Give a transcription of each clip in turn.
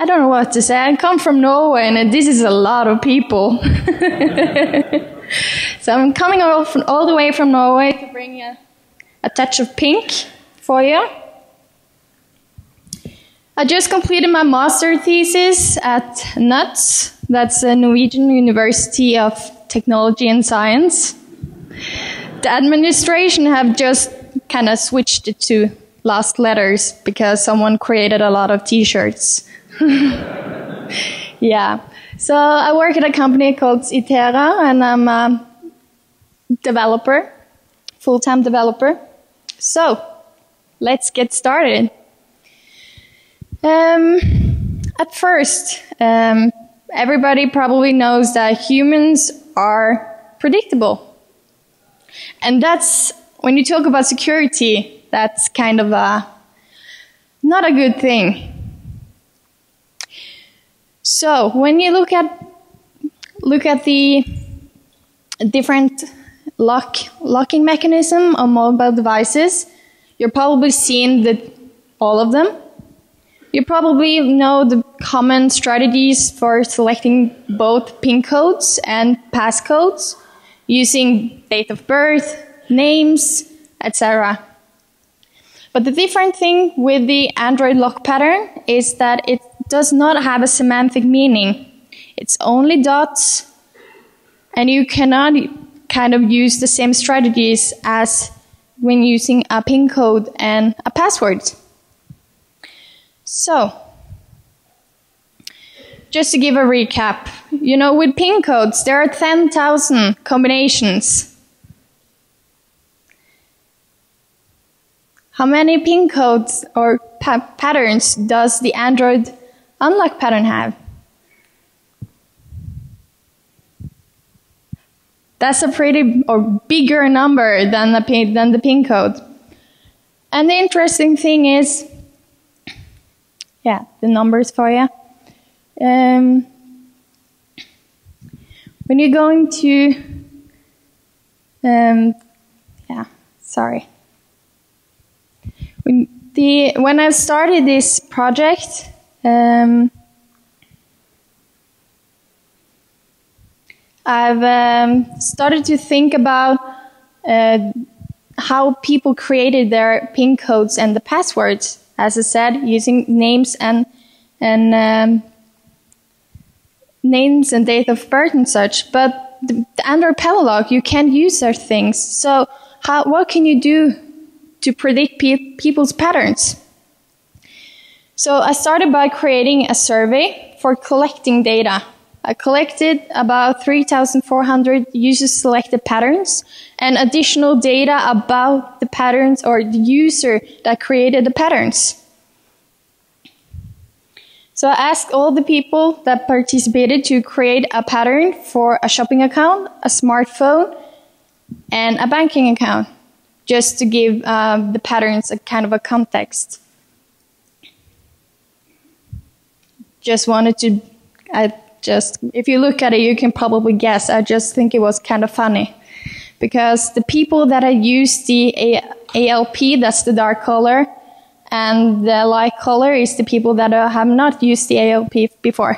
I don't know what to say. I come from Norway, and this is a lot of people. So I'm coming all the way from Norway to bring a touch of pink for you. I just completed my master's thesis at NUTS. That's the Norwegian University of Technology and Science. The administration have just kind of switched it to last letters because someone created a lot of t-shirts. Yeah. So I work at a company called Itera, and I'm a developer, full-time developer. So let's get started. At first, everybody probably knows that humans are predictable. And that's, when you talk about security, that's kind of not a good thing. So when you look at the different locking mechanism on mobile devices, you're probably seeing all of them. You probably know the common strategies for selecting both PIN codes and passcodes using date of birth, names, etc. But the different thing with the Android lock pattern is that it does not have a semantic meaning. It's only dots, and you cannot kind of use the same strategies as when using a PIN code and a password. So, just to give a recap, you know, with PIN codes, there are 10,000 combinations. How many PIN codes or patterns does the Android unlock pattern have? That's a pretty bigger number than the PIN code. And the interesting thing is, yeah, the numbers for you. When you're going to, yeah, sorry. When I started this project, I've started to think about how people created their PIN codes and the passwords. As I said, using names and date of birth and such. But the Android Palilog, you can't use such things. So what can you do to predict people's patterns? So I started by creating a survey for collecting data. I collected about 3,400 user-selected patterns and additional data about the patterns or the user that created the patterns. So I asked all the people that participated to create a pattern for a shopping account, a smartphone, and a banking account, just to give the patterns a kind of a context. Just wanted to... if you look at it, you can probably guess. I just think it was kind of funny. Because the people that I used the ALP, that's the dark color, and the light color is the people that have not used the ALP before.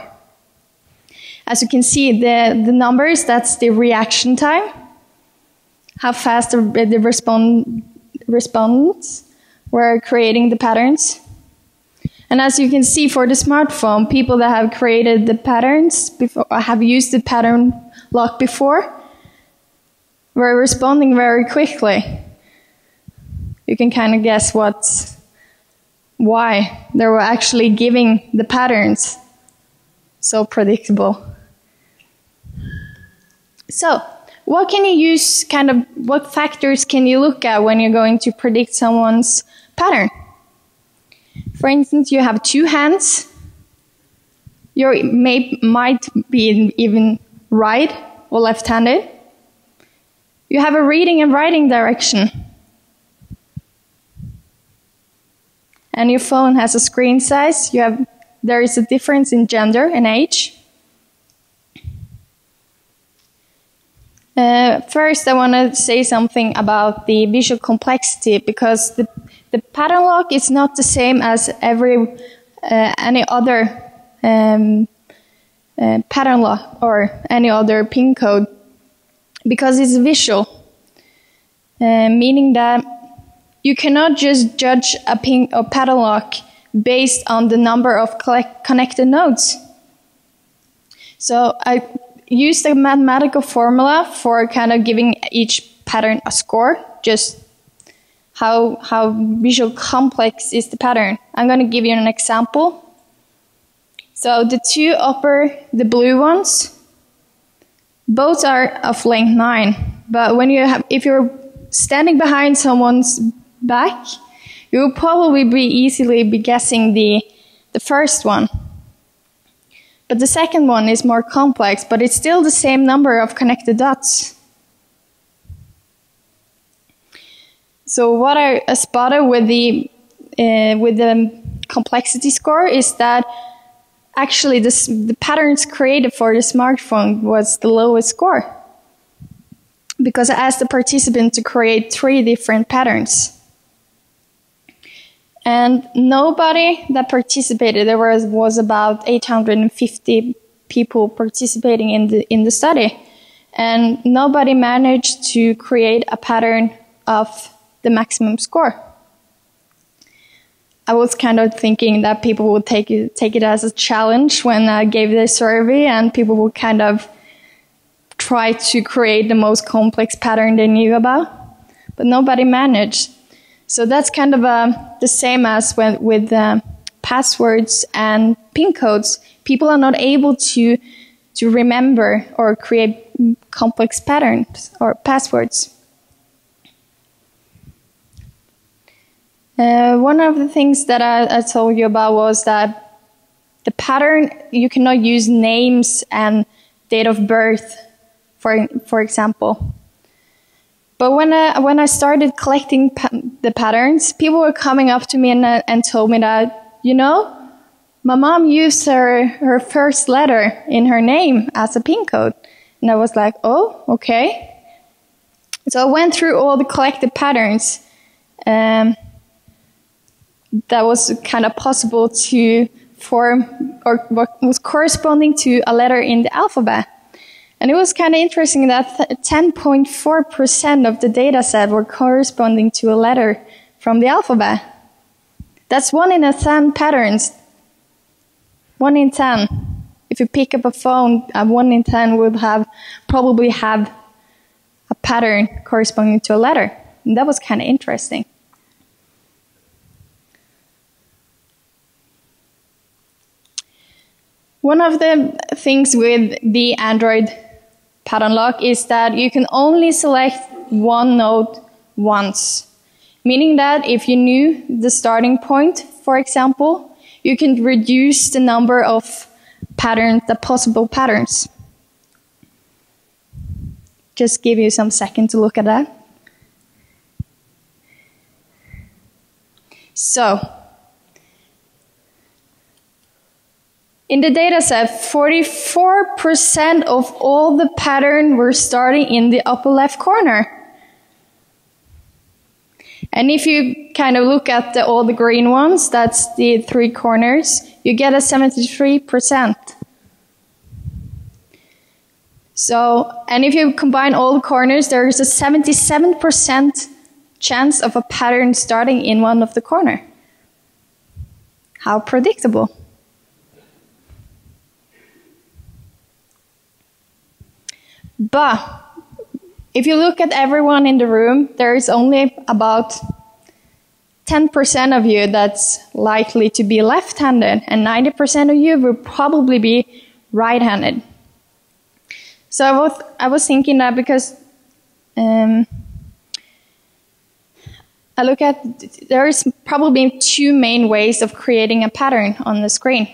As you can see, the numbers, that's the reaction time, how fast the respondents were creating the patterns. And as you can see for the smartphone, people that have created the patterns before, have used the pattern lock before, were responding very quickly. You can kind of guess why they were actually giving the patterns. So predictable. So, what can you use, kind of, what factors can you look at when you're going to predict someone's pattern? For instance, you have two hands. You might be even right or left-handed. You have a reading and writing direction. And your phone has a screen size. There is a difference in gender and age. First, I want to say something about the visual complexity, because the pattern lock is not the same as any other pattern law or any other pin code, because it's visual, meaning that you cannot just judge a pin or pattern law based on the number of connected nodes. So I used a mathematical formula for kind of giving each pattern a score, just how visual complex is the pattern. I'm going to give you an example. So the two upper, the blue ones, both are of length 9. But when you have, if you're standing behind someone's back, you will probably be easily guessing the first one. But the second one is more complex, but it's still the same number of connected dots. So what I spotted with the complexity score is that actually the patterns created for the smartphone was the lowest score, because I asked the participant to create 3 different patterns. And nobody that participated, there was about 850 people participating in the study, and nobody managed to create a pattern of the maximum score. I was kind of thinking that people would take it as a challenge when I gave this survey, and people would kind of try to create the most complex pattern they knew about, but nobody managed. So that's kind of the same as with passwords and PIN codes. People are not able to remember or create complex patterns or passwords. One of the things that I told you about was that the pattern, you cannot use names and date of birth, for example. But when I started collecting the patterns, people were coming up to me and told me that, you know, my mom used her first letter in her name as a PIN code. And I was like, oh, okay. So I went through all the collected patterns that was kind of possible to form, or what was corresponding to a letter in the alphabet. And it was kind of interesting that 10.4% of the data set were corresponding to a letter from the alphabet. That's 1 in 10 patterns. 1 in 10. If you pick up a phone, 1 in 10 would probably have a pattern corresponding to a letter. And that was kind of interesting. One of the things with the Android pattern lock is that you can only select one node once, meaning that if you knew the starting point, for example, you can reduce the number of patterns, the possible patterns. Just give you some second to look at that. So, in the dataset, 44% of all the patterns were starting in the upper left corner. And if you kind of look at all the green ones, that's the 3 corners, you get a 73%. So, and if you combine all the corners, there is a 77% chance of a pattern starting in one of the corners. How predictable. But if you look at everyone in the room, there is only about 10% of you that's likely to be left-handed, and 90% of you will probably be right-handed. So I was thinking that, because I look at, there is probably 2 main ways of creating a pattern on the screen.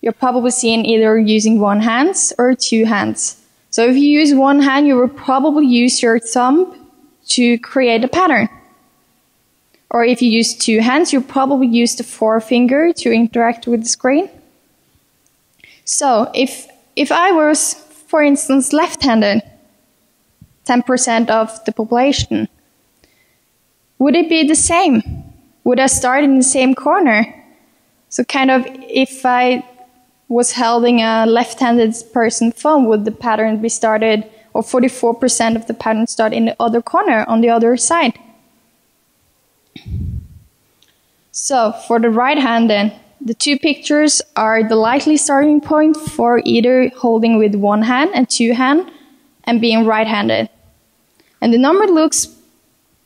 You're probably seeing either using one hand or 2 hands. So if you use one hand, you will probably use your thumb to create a pattern. Or if you use 2 hands, you probably use the forefinger to interact with the screen. So if I was, for instance, left-handed, 10% of the population, would it be the same? Would I start in the same corner? So kind of if I was held in a left-handed person phone, would the pattern be started, or 44% of the pattern start in the other corner on the other side? So for the right hand then, the two pictures are the likely starting point for either holding with one hand and two hand and being right-handed. And the number looks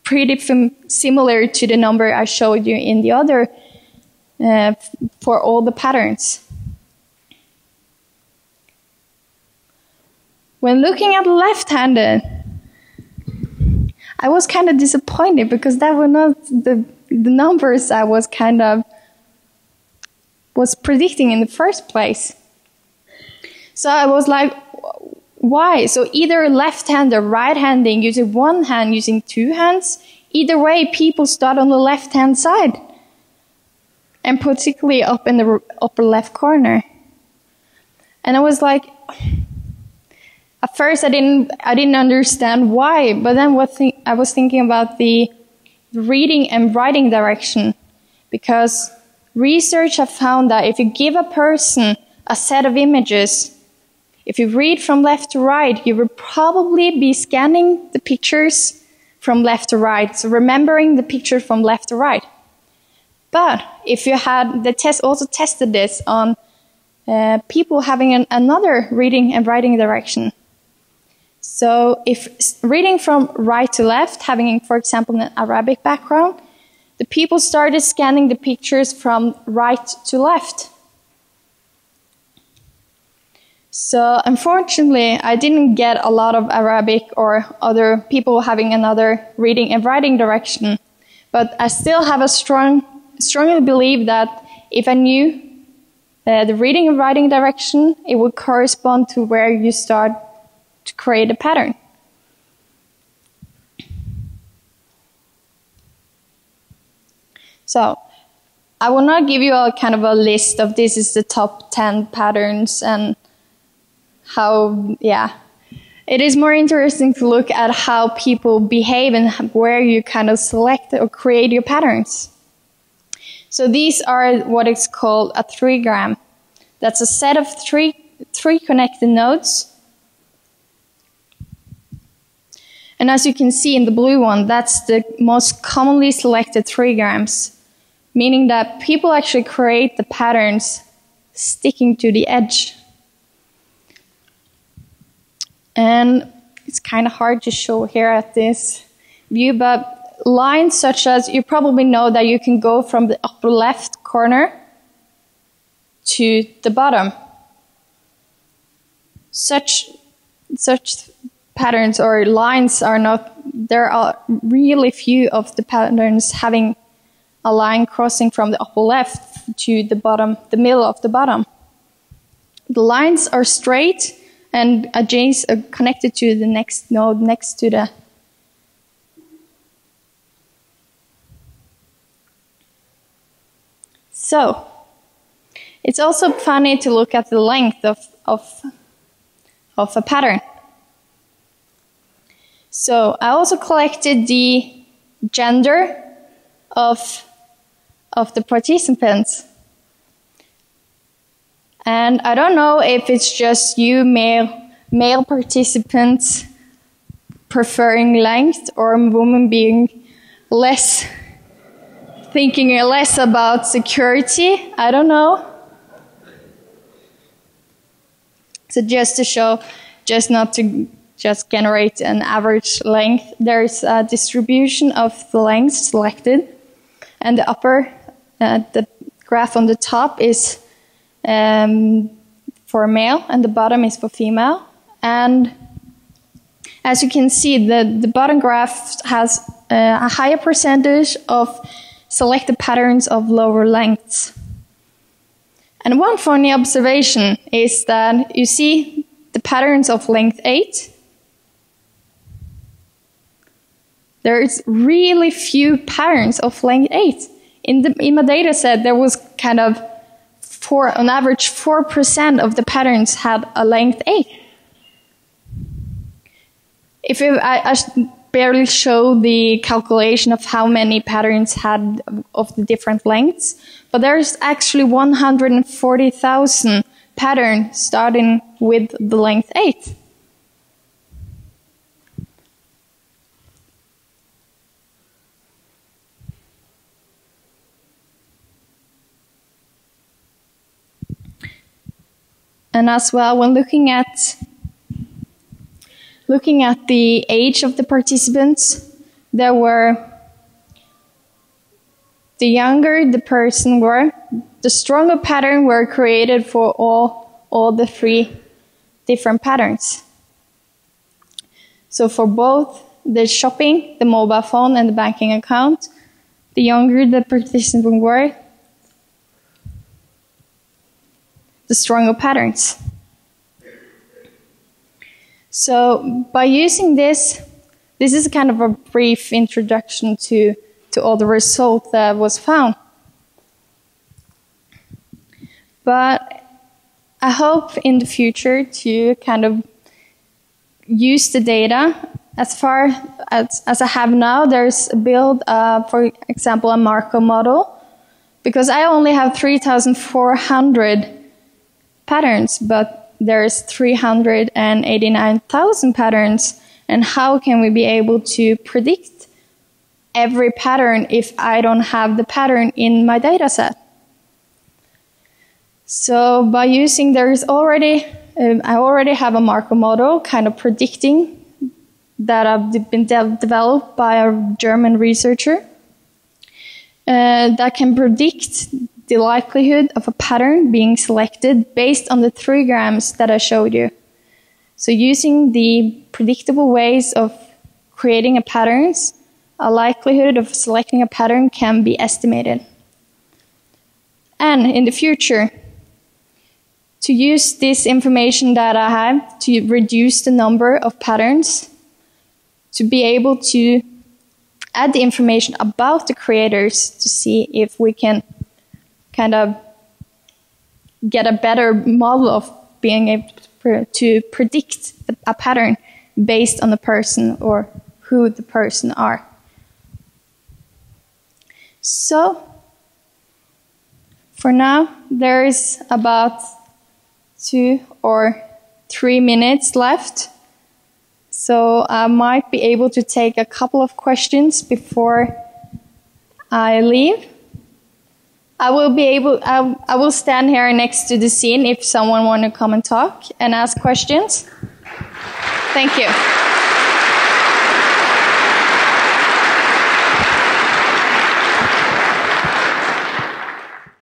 pretty similar to the number I showed you in the other for all the patterns. When looking at left-handed, I was kind of disappointed because that were not the numbers I was kind of was predicting in the first place. So I was like, why? So either left-hand or right-handing, using one hand, using two hands, either way, people start on the left-hand side, and particularly up in the upper left corner. And I was like, at first I didn't understand why, but then I was thinking about the reading and writing direction, because research have found that if you give a person a set of images, if you read from left to right, you will probably be scanning the pictures from left to right, so remembering the picture from left to right. But if you had the test also tested this on people having another reading and writing direction. So if reading from right to left, having, for example, an Arabic background, the people started scanning the pictures from right to left. So unfortunately, I didn't get a lot of Arabic or other people having another reading and writing direction. But I still have a strongly believe that if I knew the reading and writing direction, it would correspond to where you start to create a pattern. So I will not give you a kind of a list of this is the top 10 patterns and how, yeah. It is more interesting to look at how people behave and where you kind of select or create your patterns. So these are what is called a 3-gram. That's a set of three connected nodes. And as you can see in the blue one, that's the most commonly selected 3 grams, meaning that people actually create the patterns sticking to the edge. And it's kind of hard to show here at this view, but lines such as, you probably know that you can go from the upper left corner to the bottom. Such patterns or lines are not, there are really few of the patterns having a line crossing from the upper left to the bottom, the middle of the bottom. The lines are straight and adjacent are connected to the next node next to the. So it's also funny to look at the length of a pattern. So I also collected the gender of the participants. And I don't know if it's just you male participants preferring length or women being less, thinking less about security. I don't know. So just to show, just not to just generate an average length, there's a distribution of the lengths selected. And the upper, the graph on the top is for male, and the bottom is for female. And as you can see, the bottom graph has a higher percentage of selected patterns of lower lengths. And one funny observation is that you see the patterns of length 8. There's really few patterns of length 8. In my data set, there was kind of on average 4% of the patterns had a length 8. If I barely show the calculation of how many patterns had of the different lengths, but there's actually 140,000 pattern starting with the length 8. And as well, when looking at the age of the participants, there were the younger the person were, the stronger pattern were created for all the three different patterns. So for both the shopping, the mobile phone, and the banking account, the younger the participants were, the stronger patterns. So by using this is kind of a brief introduction to all the result that was found. But I hope in the future to kind of use the data as far as I have now. There's a build, for example, a Markov model, because I only have 3,400 patterns, but there's 389,000 patterns, and how can we be able to predict every pattern if I don't have the pattern in my data set? So by using, I already have a Markov model kind of predicting that I've been developed by a German researcher that can predict the likelihood of a pattern being selected based on the 3 grams that I showed you. So using the predictable ways of creating a patterns, a likelihood of selecting a pattern can be estimated. And in the future, to use this information that I have to reduce the number of patterns, to be able to add the information about the creators to see if we can kind of get a better model of being able to predict a pattern based on the person or who the person are. So for now, there is about 2 or 3 minutes left. So I might be able to take a couple of questions before I leave. I will stand here next to the scene if someone wants to come and talk and ask questions. Thank you.